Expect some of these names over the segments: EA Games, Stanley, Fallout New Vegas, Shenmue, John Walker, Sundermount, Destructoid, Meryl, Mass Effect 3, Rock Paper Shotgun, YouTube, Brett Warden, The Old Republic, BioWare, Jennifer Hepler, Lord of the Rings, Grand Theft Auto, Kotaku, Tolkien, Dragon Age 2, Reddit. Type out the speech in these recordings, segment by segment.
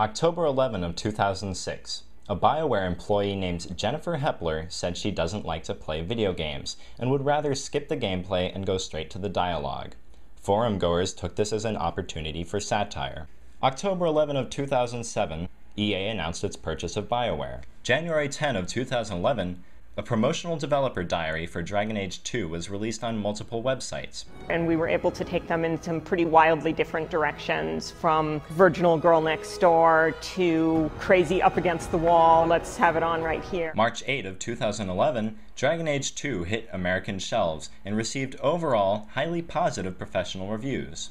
October 11 of 2006, a BioWare employee named Jennifer Hepler said she doesn't like to play video games and would rather skip the gameplay and go straight to the dialogue. Forum goers took this as an opportunity for satire. October 11 of 2007, EA announced its purchase of BioWare. January 10 of 2011, a promotional developer diary for Dragon Age 2 was released on multiple websites. And we were able to take them in some pretty wildly different directions, from virginal girl next door to crazy up against the wall, let's have it on right here. March 8 of 2011, Dragon Age 2 hit American shelves and received overall highly positive professional reviews.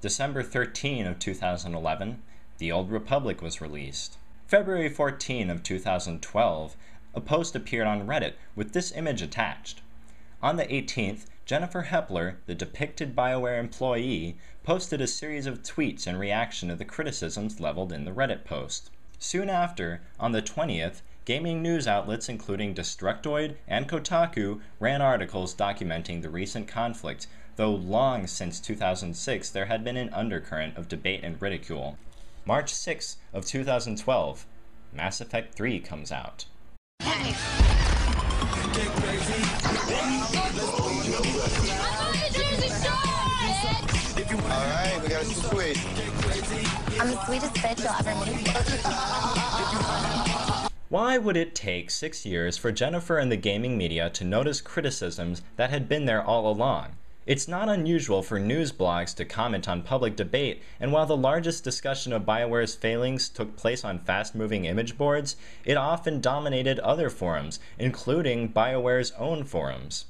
December 13 of 2011, The Old Republic was released. February 14 of 2012, a post appeared on Reddit with this image attached. On the 18th, Jennifer Hepler, the depicted BioWare employee, posted a series of tweets in reaction to the criticisms leveled in the Reddit post. Soon after, on the 20th, gaming news outlets including Destructoid and Kotaku ran articles documenting the recent conflict, though long since 2006 there had been an undercurrent of debate and ridicule. March 6 of 2012, Mass Effect 3 comes out. Alright, we gotta switch. I'm the sweetest bitch you'll ever meet. Why would it take 6 years for Jennifer and the gaming media to notice criticisms that had been there all along? It's not unusual for news blogs to comment on public debate, and while the largest discussion of BioWare's failings took place on fast-moving image boards, it often dominated other forums, including BioWare's own forums.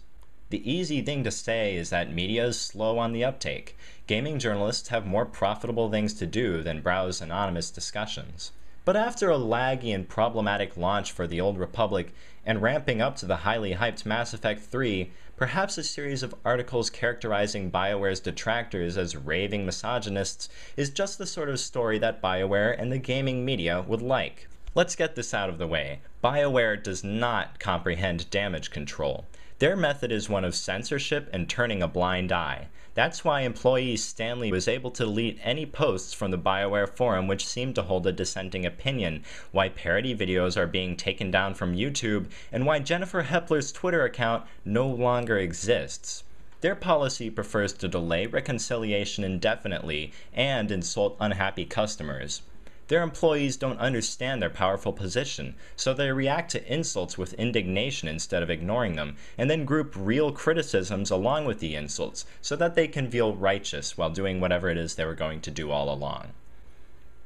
The easy thing to say is that media is slow on the uptake. Gaming journalists have more profitable things to do than browse anonymous discussions. But after a laggy and problematic launch for The Old Republic, and ramping up to the highly hyped Mass Effect 3, perhaps a series of articles characterizing BioWare's detractors as raving misogynists is just the sort of story that BioWare and the gaming media would like. Let's get this out of the way. BioWare does not comprehend damage control. Their method is one of censorship and turning a blind eye. That's why employee Stanley was able to delete any posts from the BioWare forum which seemed to hold a dissenting opinion, why parody videos are being taken down from YouTube, and why Jennifer Hepler's Twitter account no longer exists. Their policy prefers to delay reconciliation indefinitely and insult unhappy customers. Their employees don't understand their powerful position, so they react to insults with indignation instead of ignoring them, and then group real criticisms along with the insults, so that they can feel righteous while doing whatever it is they were going to do all along.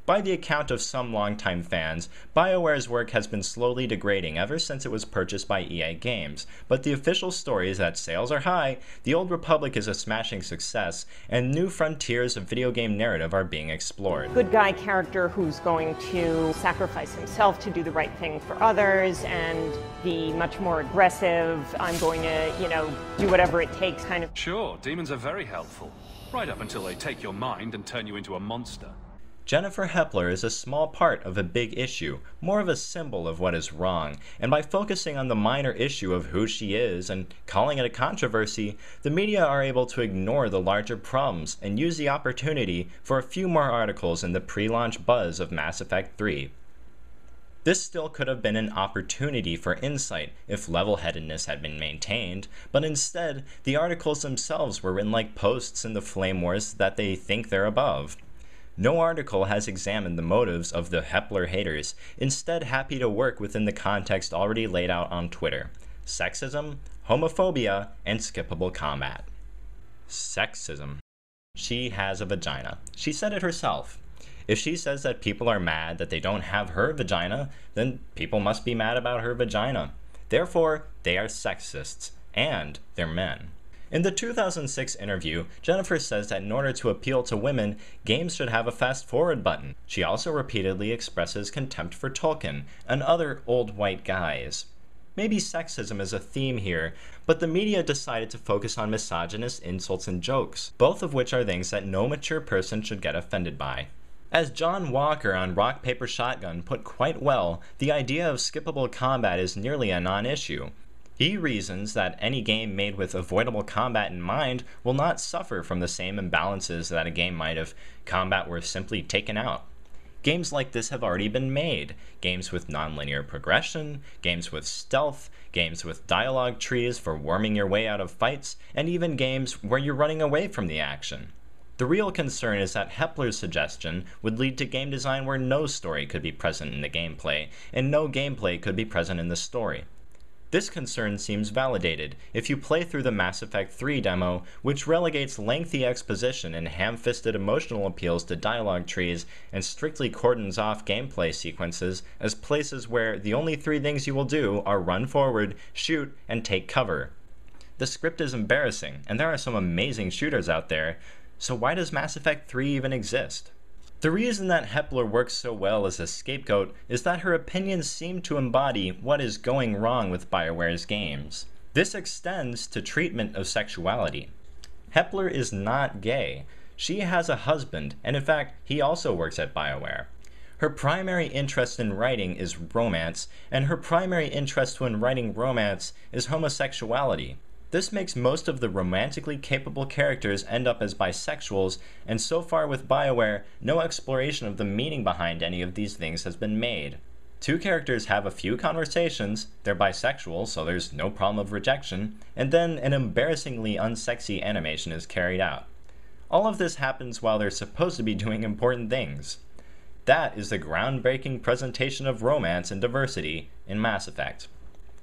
By the account of some longtime fans, BioWare's work has been slowly degrading ever since it was purchased by EA Games, but the official story is that sales are high, The Old Republic is a smashing success, and new frontiers of video game narrative are being explored. Good guy character who's going to sacrifice himself to do the right thing for others, and the much more aggressive, I'm going to, do whatever it takes kind of... Sure, demons are very helpful, right up until they take your mind and turn you into a monster. Jennifer Hepler is a small part of a big issue, more of a symbol of what is wrong, and by focusing on the minor issue of who she is and calling it a controversy, the media are able to ignore the larger problems and use the opportunity for a few more articles in the pre-launch buzz of Mass Effect 3. This still could have been an opportunity for insight if level-headedness had been maintained, but instead, the articles themselves were written like posts in the flame wars that they think they're above. No article has examined the motives of the Hepler haters, instead happy to work within the context already laid out on Twitter. Sexism, homophobia, and skippable combat. Sexism. She has a vagina. She said it herself. If she says that people are mad that they don't have her vagina, then people must be mad about her vagina. Therefore, they are sexists, and they're men. In the 2006 interview, Jennifer says that in order to appeal to women, games should have a fast-forward button. She also repeatedly expresses contempt for Tolkien and other old white guys. Maybe sexism is a theme here, but the media decided to focus on misogynist insults and jokes, both of which are things that no mature person should get offended by. As John Walker on Rock Paper Shotgun put quite well, the idea of skippable combat is nearly a non-issue. He reasons that any game made with avoidable combat in mind will not suffer from the same imbalances that a game might if combat were simply taken out. Games like this have already been made. Games with nonlinear progression, games with stealth, games with dialogue trees for worming your way out of fights, and even games where you're running away from the action. The real concern is that Hepler's suggestion would lead to game design where no story could be present in the gameplay, and no gameplay could be present in the story. This concern seems validated if you play through the Mass Effect 3 demo, which relegates lengthy exposition and ham-fisted emotional appeals to dialogue trees and strictly cordons off gameplay sequences as places where the only three things you will do are run forward, shoot, and take cover. The script is embarrassing, and there are some amazing shooters out there, so why does Mass Effect 3 even exist? The reason that Hepler works so well as a scapegoat is that her opinions seem to embody what is going wrong with BioWare's games. This extends to treatment of sexuality. Hepler is not gay. She has a husband, and in fact, he also works at BioWare. Her primary interest in writing is romance, and her primary interest when writing romance is homosexuality. This makes most of the romantically capable characters end up as bisexuals, and so far with BioWare, no exploration of the meaning behind any of these things has been made. Two characters have a few conversations, they're bisexual, so there's no problem of rejection, and then an embarrassingly unsexy animation is carried out. All of this happens while they're supposed to be doing important things. That is the groundbreaking presentation of romance and diversity in Mass Effect.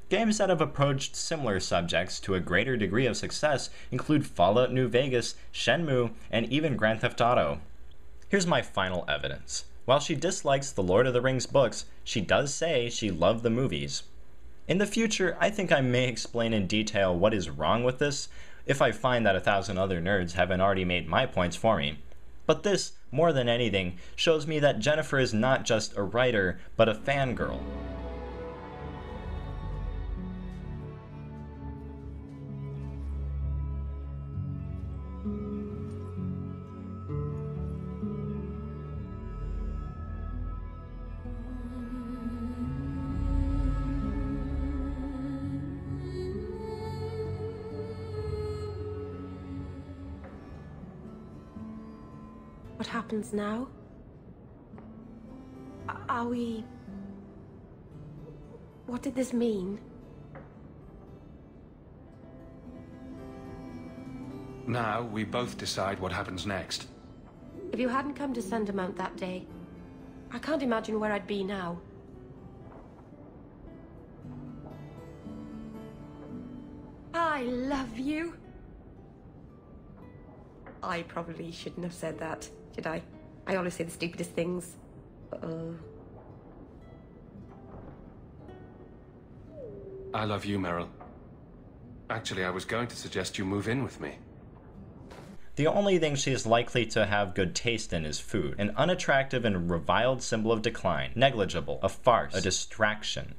Games that have approached similar subjects to a greater degree of success include Fallout New Vegas, Shenmue, and even Grand Theft Auto. Here's my final evidence. While she dislikes the Lord of the Rings books, she does say she loved the movies. In the future, I think I may explain in detail what is wrong with this, if I find that 1,000 other nerds haven't already made my points for me. But this, more than anything, shows me that Jennifer is not just a writer, but a fangirl. What happens now? Are we... What did this mean? Now we both decide what happens next. If you hadn't come to Sundermount that day, I can't imagine where I'd be now. I love you. I probably shouldn't have said that. Did I? I always say the stupidest things. I love you, Meryl. Actually, I was going to suggest you move in with me. The only thing she is likely to have good taste in is food. An unattractive and reviled symbol of decline. Negligible. A farce. A distraction.